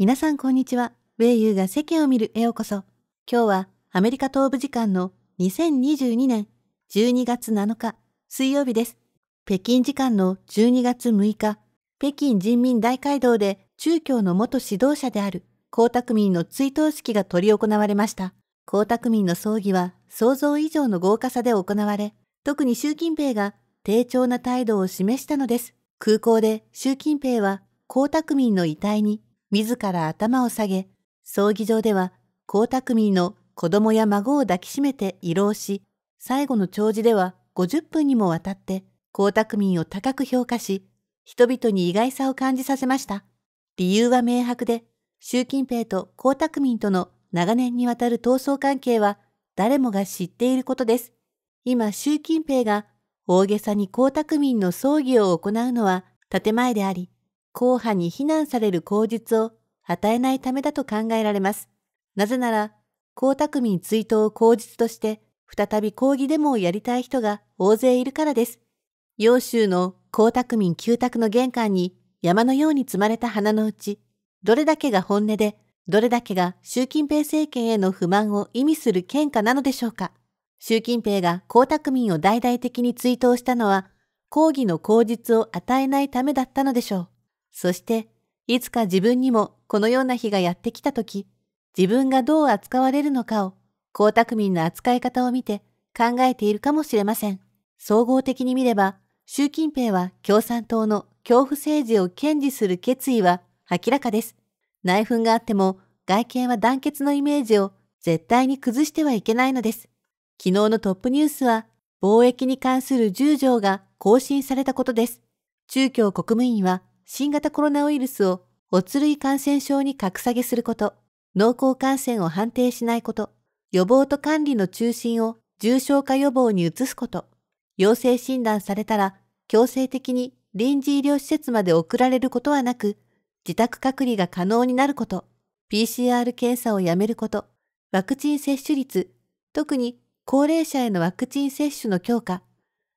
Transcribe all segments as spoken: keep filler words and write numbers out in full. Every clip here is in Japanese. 皆さんこんにちは。米友が世間を見るへようこそ。今日はアメリカ東部時間のにせんにじゅうにねんじゅうにがつなのか水曜日です。北京時間のじゅうにがつむいか、北京人民大会堂で中共の元指導者である江沢民の追悼式が執り行われました。江沢民の葬儀は想像以上の豪華さで行われ、特に習近平が低調な態度を示したのです。空港で習近平は江沢民の遺体に自ら頭を下げ、葬儀場では江沢民の子供や孫を抱きしめて慰労し、最後の弔辞ではごじゅっぷんにもわたって江沢民を高く評価し、人々に意外さを感じさせました。理由は明白で、習近平と江沢民との長年にわたる闘争関係は誰もが知っていることです。今、習近平が大げさに江沢民の葬儀を行うのは建前であり、硬派に非難される口実を与えないためだと考えられます。なぜなら、江沢民追悼を口実として、再び抗議デモをやりたい人が大勢いるからです。揚州の江沢民旧宅の玄関に山のように積まれた花のうち、どれだけが本音で、どれだけが習近平政権への不満を意味する喧嘩なのでしょうか。習近平が江沢民を大々的に追悼したのは、抗議の口実を与えないためだったのでしょう。そして、いつか自分にもこのような日がやってきたとき、自分がどう扱われるのかを、江沢民の扱い方を見て考えているかもしれません。総合的に見れば、習近平は共産党の恐怖政治を堅持する決意は明らかです。内紛があっても外見は団結のイメージを絶対に崩してはいけないのです。昨日のトップニュースは貿易に関するじゅうじょうが更新されたことです。中共国務院は新型コロナウイルスを乙類感染症に格下げすること、濃厚感染を判定しないこと、予防と管理の中心を重症化予防に移すこと、陽性診断されたら強制的に臨時医療施設まで送られることはなく、自宅隔離が可能になること、ピーシーアール 検査をやめること、ワクチン接種率、特に高齢者へのワクチン接種の強化、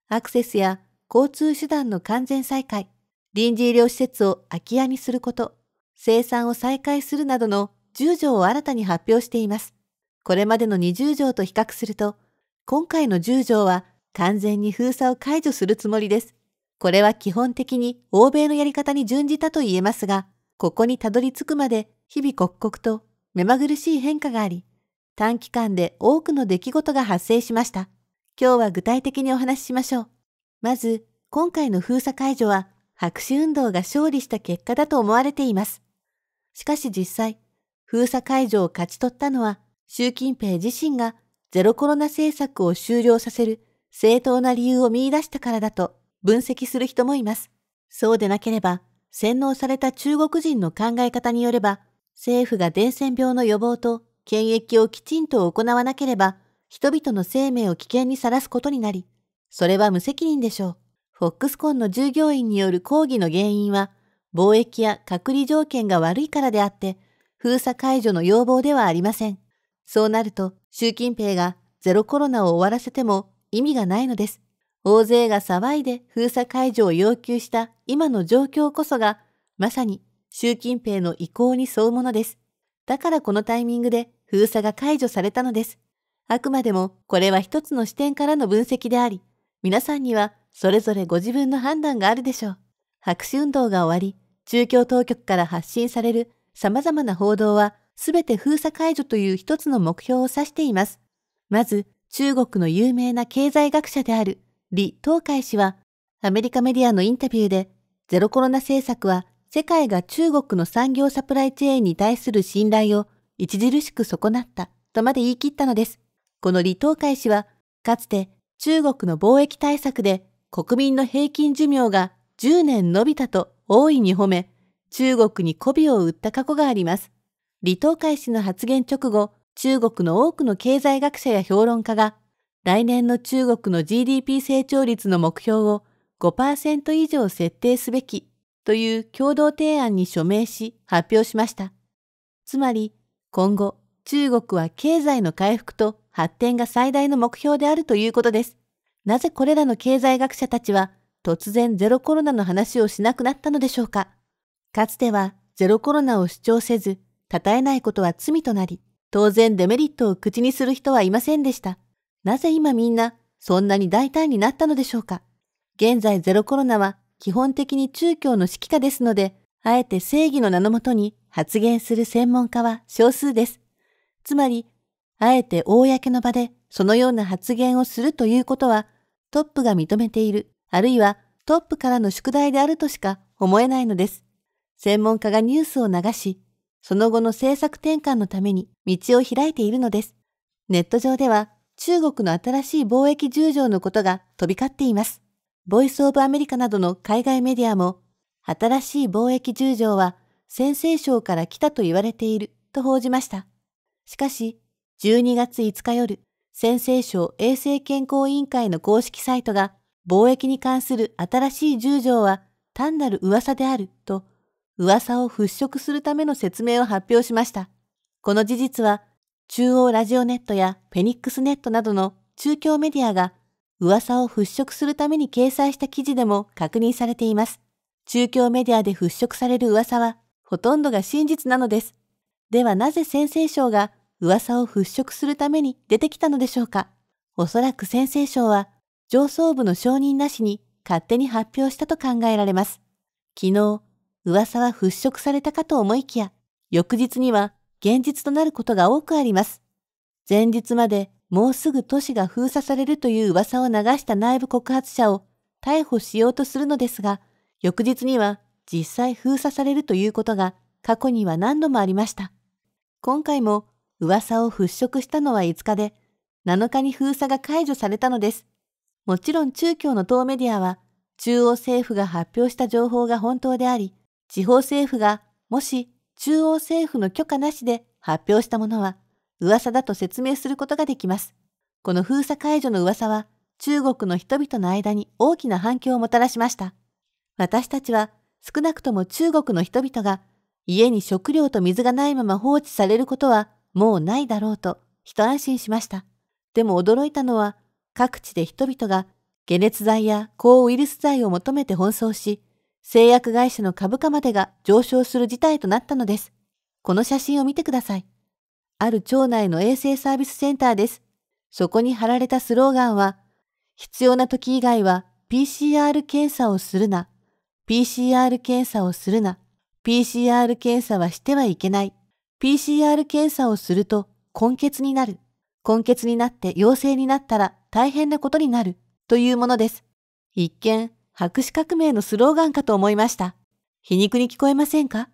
アクセスや交通手段の完全再開、臨時医療施設を空き家にすること、生産を再開するなどのじゅうじょうを新たに発表しています。これまでのにじゅうじょうと比較すると、今回のじゅうじょうは完全に封鎖を解除するつもりです。これは基本的に欧米のやり方に準じたと言えますが、ここにたどり着くまで日々刻々と目まぐるしい変化があり、短期間で多くの出来事が発生しました。今日は具体的にお話ししましょう。まず、今回の封鎖解除は白紙運動が勝利した結果だと思われています。しかし実際、封鎖解除を勝ち取ったのは習近平自身がゼロコロナ政策を終了させる正当な理由を見出したからだと、分析する人もいます。そうでなければ、洗脳された中国人の考え方によれば、政府が伝染病の予防と検疫をきちんと行わなければ、人々の生命を危険にさらすことになり、それは無責任でしょう。フォックスコンの従業員による抗議の原因は、貿易や隔離条件が悪いからであって、封鎖解除の要望ではありません。そうなると、習近平がゼロコロナを終わらせても意味がないのです。大勢が騒いで封鎖解除を要求した今の状況こそが、まさに習近平の意向に沿うものです。だからこのタイミングで封鎖が解除されたのです。あくまでもこれは一つの視点からの分析であり、皆さんにはそれぞれご自分の判断があるでしょう。白紙運動が終わり、中共当局から発信される様々な報道は、すべて封鎖解除という一つの目標を指しています。まず、中国の有名な経済学者である、李東海氏は、アメリカメディアのインタビューで、ゼロコロナ政策は、世界が中国の産業サプライチェーンに対する信頼を著しく損なった、とまで言い切ったのです。この李東海氏は、かつて中国の貿易対策で、国民の平均寿命がじゅうねん延びたと大いに褒め、中国に媚びを売った過去があります。李東海氏の発言直後、中国の多くの経済学者や評論家が、来年の中国の ジーディーピー 成長率の目標を ごパーセント 以上設定すべきという共同提案に署名し発表しました。つまり今後中国は経済の回復と発展が最大の目標であるということです。なぜこれらの経済学者たちは突然ゼロコロナの話をしなくなったのでしょうか。かつてはゼロコロナを主張せず、称えないことは罪となり、当然デメリットを口にする人はいませんでした。なぜ今みんなそんなに大胆になったのでしょうか。現在ゼロコロナは基本的に中共の指揮下ですので、あえて正義の名のもとに発言する専門家は少数です。つまり、あえて公の場でそのような発言をするということは、トップが認めている、あるいはトップからの宿題であるとしか思えないのです。専門家がニュースを流し、その後の政策転換のために道を開いているのです。ネット上では中国の新しい貿易十条のことが飛び交っています。ボイスオブアメリカなどの海外メディアも、新しい貿易十条は陝西省から来たと言われていると報じました。しかし、じゅうにがついつか夜、陝西省衛生健康委員会の公式サイトが、貿易に関する新しい十条は単なる噂であると、噂を払拭するための説明を発表しました。この事実は、中央ラジオネットやフェニックスネットなどの中共メディアが、噂を払拭するために掲載した記事でも確認されています。中共メディアで払拭される噂は、ほとんどが真実なのです。ではなぜ陝西省が噂を払拭するために出てきたのでしょうか。おそらく陝西省は、上層部の承認なしに勝手に発表したと考えられます。昨日、噂は払拭されたかと思いきや、翌日には現実となることが多くあります。前日までもうすぐ都市が封鎖されるという噂を流した内部告発者を逮捕しようとするのですが、翌日には実際封鎖されるということが過去には何度もありました。今回も噂を払拭したのはいつかで、なのかに封鎖が解除されたのです。もちろん中共の党メディアは、中央政府が発表した情報が本当であり、地方政府がもし中央政府の許可なしで発表したものは噂だと説明することができます。この封鎖解除の噂は中国の人々の間に大きな反響をもたらしました。私たちは少なくとも中国の人々が家に食料と水がないまま放置されることはもうないだろうと一安心しました。でも驚いたのは各地で人々が解熱剤や抗ウイルス剤を求めて奔走し、製薬会社の株価までが上昇する事態となったのです。この写真を見てください。ある町内の衛生サービスセンターです。そこに貼られたスローガンは、必要な時以外は ピーシーアール 検査をするな。ピーシーアール 検査をするな。ピーシーアール 検査はしてはいけない。ピーシーアール 検査をすると根血になる。根血になって陽性になったら大変なことになる。というものです。一見、白紙革命のスローガンかと思いました。皮肉に聞こえませんか？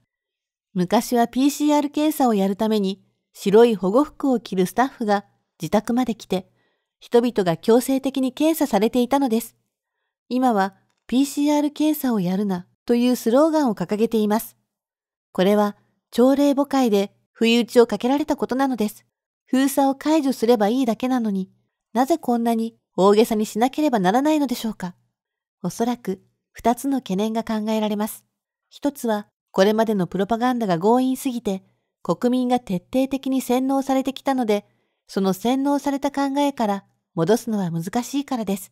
昔は ピーシーアール 検査をやるために白い保護服を着るスタッフが自宅まで来て、人々が強制的に検査されていたのです。今は ピーシーアール 検査をやるなというスローガンを掲げています。これは朝令暮改で不意打ちをかけられたことなのです。封鎖を解除すればいいだけなのに、なぜこんなに大げさにしなければならないのでしょうか。おそらく二つの懸念が考えられます。一つはこれまでのプロパガンダが強引すぎて国民が徹底的に洗脳されてきたので、その洗脳された考えから戻すのは難しいからです。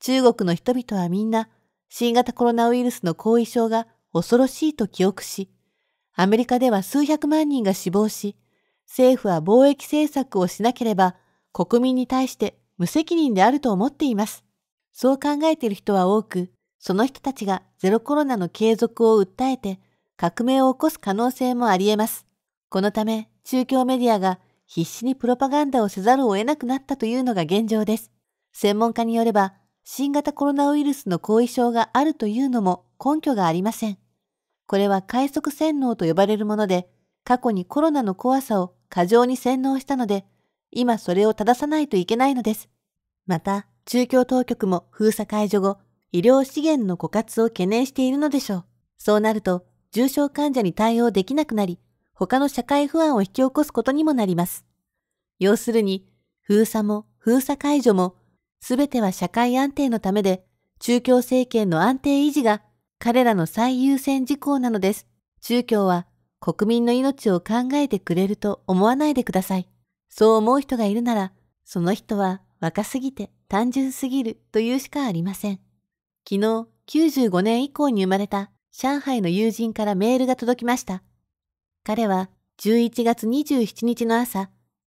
中国の人々はみんな新型コロナウイルスの後遺症が恐ろしいと記憶し、アメリカでは数百万人が死亡し、政府は貿易政策をしなければ国民に対して無責任であると思っています。そう考えている人は多く、その人たちがゼロコロナの継続を訴えて革命を起こす可能性もあり得ます。このため、中共メディアが必死にプロパガンダをせざるを得なくなったというのが現状です。専門家によれば、新型コロナウイルスの後遺症があるというのも根拠がありません。これは快速洗脳と呼ばれるもので、過去にコロナの怖さを過剰に洗脳したので、今それを正さないといけないのです。また、中共当局も封鎖解除後、医療資源の枯渇を懸念しているのでしょう。そうなると、重症患者に対応できなくなり、他の社会不安を引き起こすことにもなります。要するに、封鎖も封鎖解除も、すべては社会安定のためで、中共政権の安定維持が彼らの最優先事項なのです。中共は国民の命を考えてくれると思わないでください。そう思う人がいるなら、その人は若すぎて、単純すぎるというしかありません。昨日、きゅうじゅうごねん以降に生まれた上海の友人からメールが届きました。彼はじゅういちがつにじゅうしちにちの朝、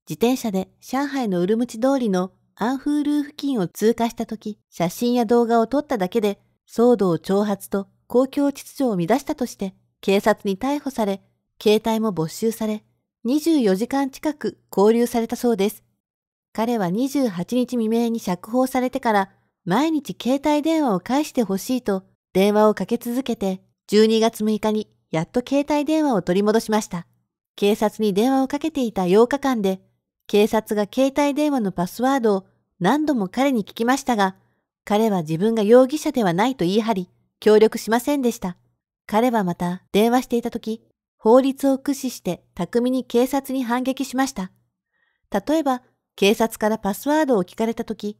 自転車で上海のウルムチ通りのアンフールー付近を通過したとき、写真や動画を撮っただけで騒動挑発と公共秩序を乱したとして警察に逮捕され、携帯も没収され、にじゅうよじかん近く拘留されたそうです。彼はにじゅうはちにち未明に釈放されてから、毎日携帯電話を返してほしいと電話をかけ続けて、じゅうにがつむいかにやっと携帯電話を取り戻しました。警察に電話をかけていたようかかんで、警察が携帯電話のパスワードを何度も彼に聞きましたが、彼は自分が容疑者ではないと言い張り、協力しませんでした。彼はまた電話していたとき、法律を駆使して巧みに警察に反撃しました。例えば、警察からパスワードを聞かれたとき、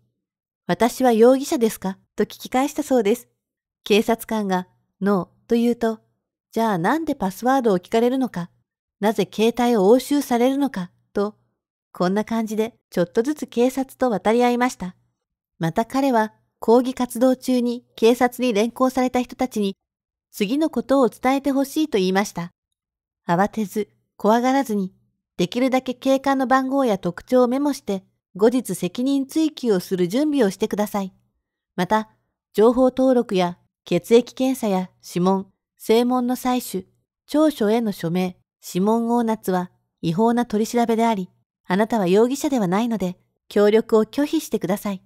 私は容疑者ですかと聞き返したそうです。警察官が、ノーと言うと、じゃあなんでパスワードを聞かれるのか、なぜ携帯を押収されるのか、と、こんな感じでちょっとずつ警察と渡り合いました。また彼は抗議活動中に警察に連行された人たちに次のことを伝えてほしいと言いました。慌てず、怖がらずに、できるだけ警官の番号や特徴をメモして、後日責任追及をする準備をしてください。また、情報登録や血液検査や指紋、声紋の採取、調書への署名、指紋押捺は違法な取り調べであり、あなたは容疑者ではないので、協力を拒否してください。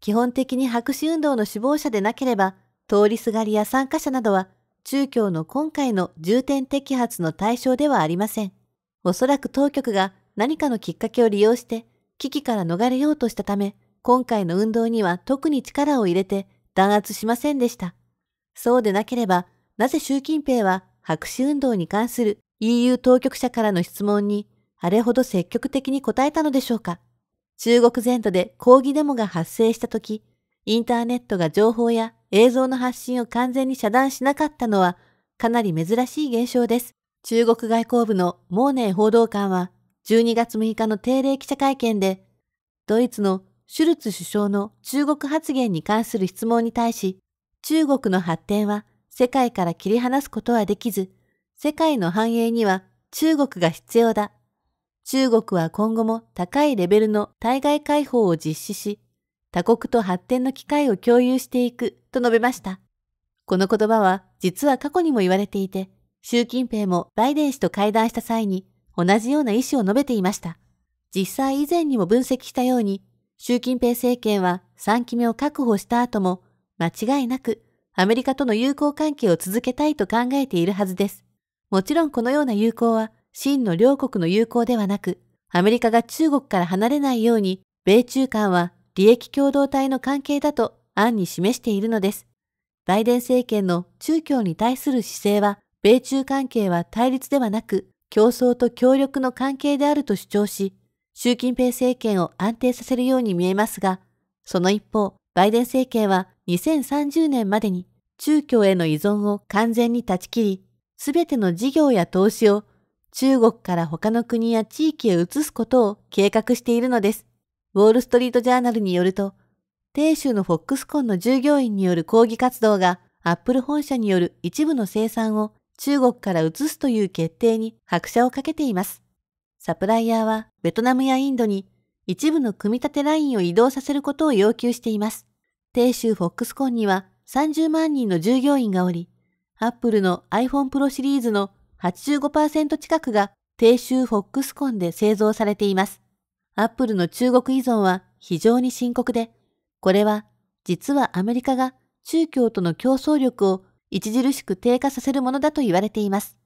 基本的に白紙運動の首謀者でなければ、通りすがりや参加者などは、中共の今回の重点摘発の対象ではありません。おそらく当局が何かのきっかけを利用して、危機から逃れようとしたため、今回の運動には特に力を入れて弾圧しませんでした。そうでなければ、なぜ習近平は白紙運動に関する イーユー 当局者からの質問に、あれほど積極的に答えたのでしょうか。中国全土で抗議デモが発生したとき、インターネットが情報や映像の発信を完全に遮断しなかったのは、かなり珍しい現象です。中国外交部の毛寧報道官は、じゅうにがつむいかの定例記者会見で、ドイツのシュルツ首相の中国発言に関する質問に対し、中国の発展は世界から切り離すことはできず、世界の繁栄には中国が必要だ。中国は今後も高いレベルの対外開放を実施し、他国と発展の機会を共有していくと述べました。この言葉は実は過去にも言われていて、習近平もバイデン氏と会談した際に同じような意思を述べていました。実際以前にも分析したように、習近平政権はさんきめを確保した後も間違いなくアメリカとの友好関係を続けたいと考えているはずです。もちろんこのような友好は、真の両国の友好ではなく、アメリカが中国から離れないように、米中間は利益共同体の関係だと暗に示しているのです。バイデン政権の中共に対する姿勢は、米中関係は対立ではなく、競争と協力の関係であると主張し、習近平政権を安定させるように見えますが、その一方、バイデン政権はにせんさんじゅうねんまでに中共への依存を完全に断ち切り、すべての事業や投資を中国から他の国や地域へ移すことを計画しているのです。ウォール・ストリート・ジャーナルによると、鄭州のフォックスコンの従業員による抗議活動がアップル本社による一部の生産を中国から移すという決定に拍車をかけています。サプライヤーはベトナムやインドに一部の組み立てラインを移動させることを要求しています。鄭州フォックスコンにはさんじゅうまんにんの従業員がおり、アップルの iPhone Pro シリーズのはちじゅうごパーセント 近くが鄭州フォックスコンで製造されています。アップルの中国依存は非常に深刻で、これは実はアメリカが中共との競争力を著しく低下させるものだと言われています。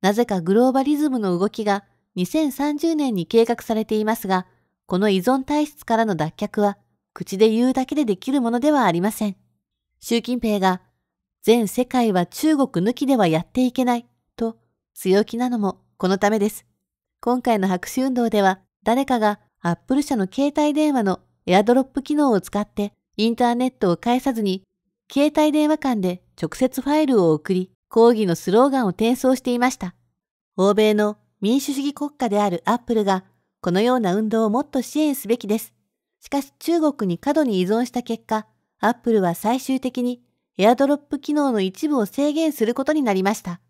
なぜかグローバリズムの動きがにせんさんじゅうねんに計画されていますが、この依存体質からの脱却は口で言うだけでできるものではありません。習近平が全世界は中国抜きではやっていけない。強気なのもこのためです。今回の白紙運動では、誰かがアップル社の携帯電話のエアドロップ機能を使ってインターネットを介さずに、携帯電話間で直接ファイルを送り、抗議のスローガンを転送していました。欧米の民主主義国家であるアップルが、このような運動をもっと支援すべきです。しかし中国に過度に依存した結果、アップルは最終的に AirDrop機能の一部を制限することになりました。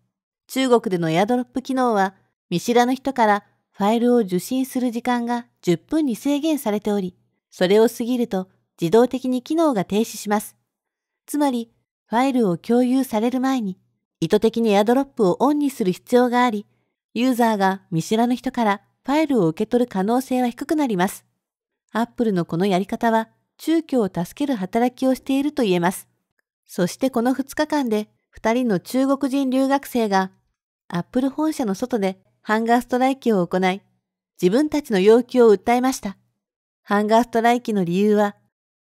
中国での AirDrop機能は、見知らぬ人からファイルを受信する時間がじゅっぷんに制限されており、それを過ぎると自動的に機能が停止します。つまり、ファイルを共有される前に、意図的に AirDrop をオンにする必要があり、ユーザーが見知らぬ人からファイルを受け取る可能性は低くなります。Apple のこのやり方は、中共を助ける働きをしていると言えます。そしてこのふつかかんで、ふたりの中国人留学生が、Apple 本社の外でハンガーストライキを行い、自分たちの要求を訴えました。ハンガーストライキの理由は、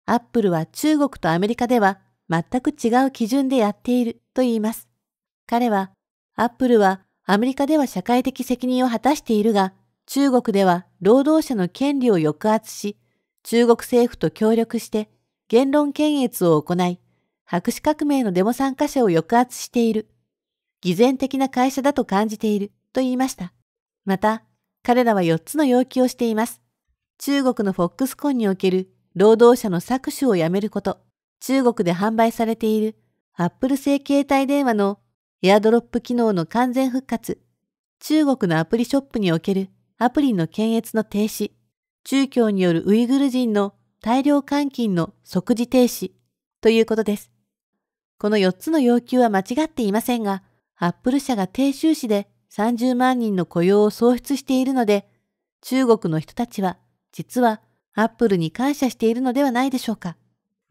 Apple は中国とアメリカでは全く違う基準でやっていると言います。彼は、Apple はアメリカでは社会的責任を果たしているが、中国では労働者の権利を抑圧し、中国政府と協力して言論検閲を行い、白紙革命のデモ参加者を抑圧している。偽善的な会社だと感じていると言いました。また、彼らはよっつの要求をしています。中国のフォックスコンにおける労働者の搾取をやめること、中国で販売されているアップル製携帯電話のAirDrop機能の完全復活、中国のアプリショップにおけるアプリの検閲の停止、中共によるウイグル人の大量監禁の即時停止ということです。このよっつの要求は間違っていませんが、アップル社が鄭州市でさんじゅうまんにんの雇用を創出しているので、中国の人たちは実はアップルに感謝しているのではないでしょうか。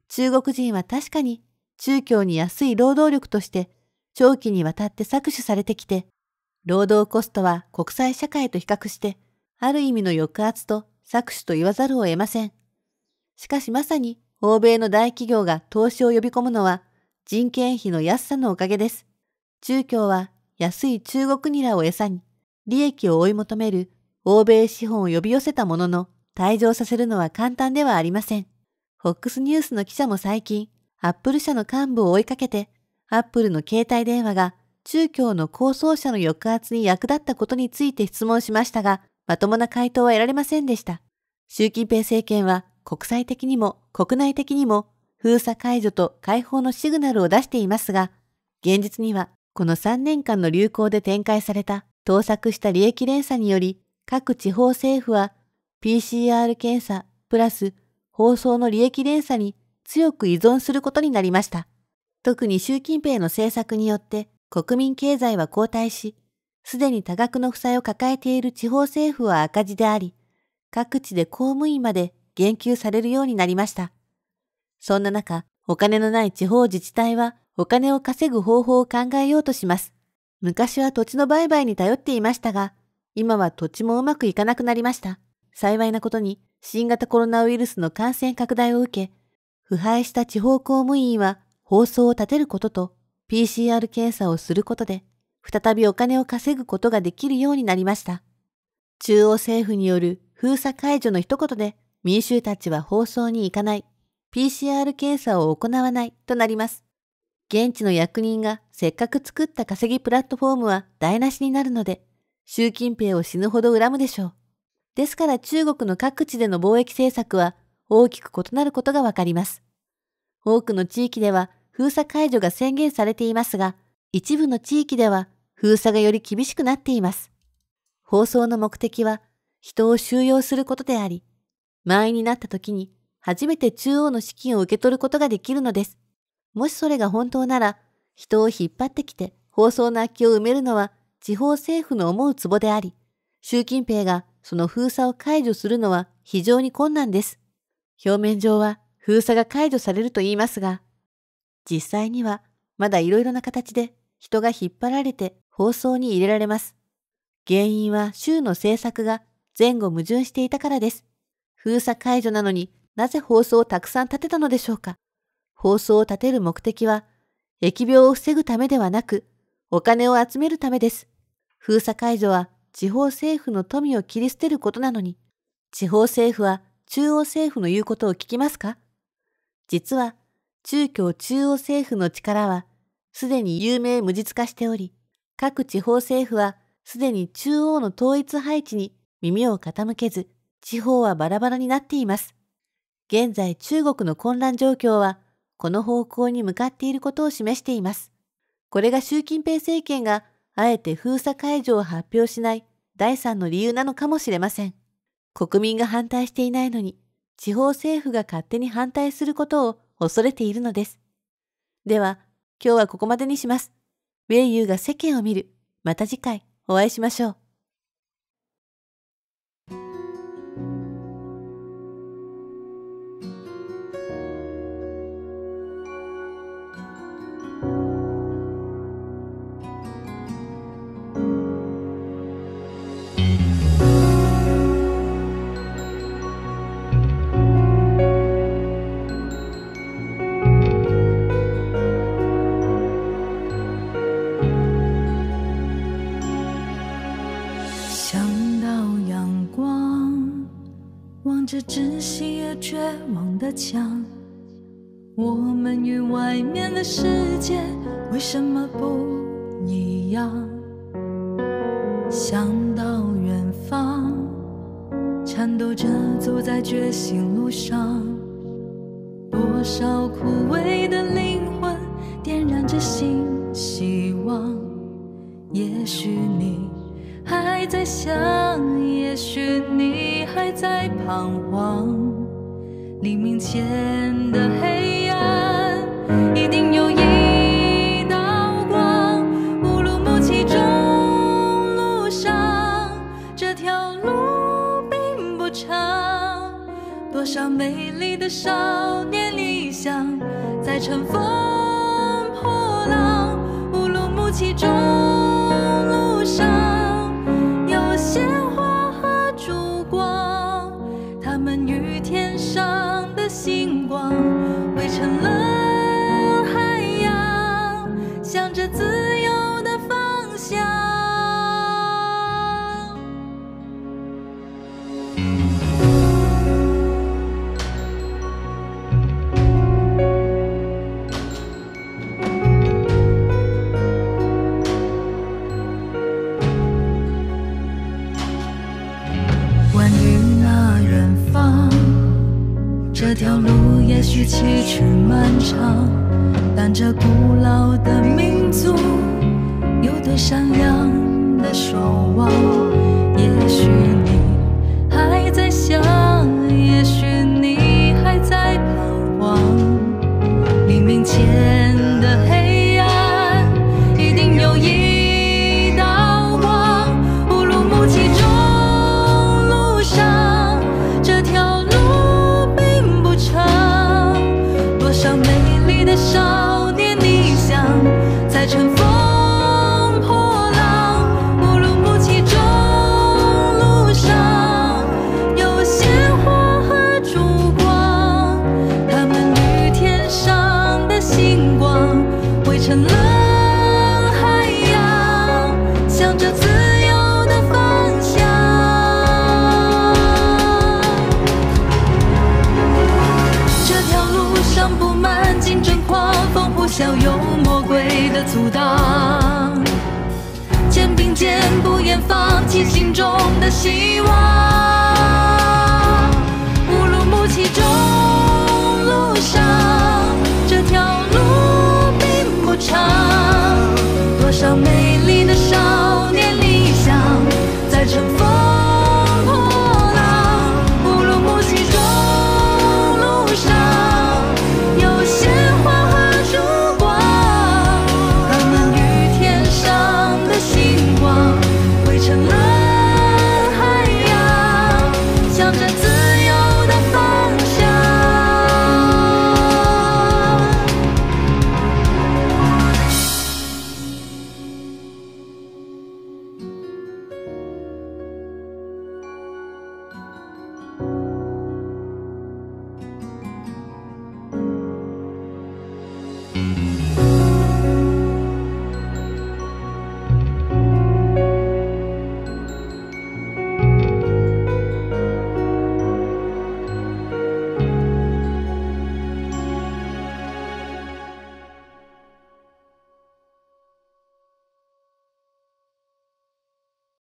中国人は確かに中共に安い労働力として長期にわたって搾取されてきて、労働コストは国際社会と比較して、ある意味の抑圧と搾取と言わざるを得ません。しかしまさに欧米の大企業が投資を呼び込むのは人件費の安さのおかげです。中共は安い中国ニラを餌に利益を追い求める欧米資本を呼び寄せたものの退場させるのは簡単ではありません。フォックス ニュースの記者も最近、Apple 社の幹部を追いかけて、Apple の携帯電話が中共の構想者の抑圧に役立ったことについて質問しましたが、まともな回答は得られませんでした。習近平政権は国際的にも国内的にも封鎖解除と解放のシグナルを出していますが、現実にはこのさんねんかんの流行で展開された盗作した利益連鎖により、各地方政府は ピーシーアール 検査プラス放送の利益連鎖に強く依存することになりました。特に習近平の政策によって国民経済は後退し、すでに多額の負債を抱えている地方政府は赤字であり、各地で公務員まで減給されるようになりました。そんな中、お金のない地方自治体はお金を稼ぐ方法を考えようとします。昔は土地の売買に頼っていましたが、今は土地もうまくいかなくなりました。幸いなことに、新型コロナウイルスの感染拡大を受け、腐敗した地方公務員は放送を立てることと ピーシーアール 検査をすることで、再びお金を稼ぐことができるようになりました。中央政府による封鎖解除の一言で民衆たちは放送に行かない、ピーシーアール 検査を行わないとなります。現地の役人がせっかく作った稼ぎプラットフォームは台無しになるので、習近平を死ぬほど恨むでしょう。ですから中国の各地での貿易政策は大きく異なることがわかります。多くの地域では封鎖解除が宣言されていますが、一部の地域では封鎖がより厳しくなっています。放送の目的は人を収容することであり、満員になった時に初めて中央の資金を受け取ることができるのです。もしそれが本当なら、人を引っ張ってきて放送の空きを埋めるのは地方政府の思うツボであり、習近平がその封鎖を解除するのは非常に困難です。表面上は封鎖が解除されると言いますが、実際にはまだいろいろな形で、人が引っ張られて放送に入れられます。原因は州の政策が前後矛盾していたからです。封鎖解除なのになぜ放送をたくさん立てたのでしょうか。放送を立てる目的は疫病を防ぐためではなくお金を集めるためです。封鎖解除は地方政府の富を切り捨てることなのに、地方政府は中央政府の言うことを聞きますか。実は中共中央政府の力はすでに有名無実化しており、各地方政府はすでに中央の統一配置に耳を傾けず、地方はバラバラになっています。現在中国の混乱状況は、この方向に向かっていることを示しています。これが習近平政権があえて封鎖解除を発表しないだいさんの理由なのかもしれません。国民が反対していないのに、地方政府が勝手に反対することを恐れているのです。では、今日はここまでにします。米友が世間を見る。また次回お会いしましょう。望着窒息而绝望的墙，我们与外面的世界为什么不一样？想到远方，颤抖着走在觉醒路上，多少枯萎的灵魂点燃着新希望。也许你还在想，也许你还在彷徨，黎明前的黑暗，一定有一道光。乌鲁木齐中路上，这条路并不长，多少美丽的少年理想在乘风破浪。乌鲁木齐中路上。星光汇成了海洋，向着自由的方向。关于那远方，这条路也许崎岖漫长，但这古老的民族有对善良的守望。也许你还在想，也许你还在彷徨，黎明前的黑暗一定有一道光。乌鲁木齐中路上，这条路多少美丽的少年理想在乘风破浪。乌鲁木齐中路上有鲜花和烛光，它们与天上的星光汇成了海洋，向着自由的方向。这条路上不金针狂风呼啸，有魔鬼的阻挡，肩并肩不言放弃心中的希望。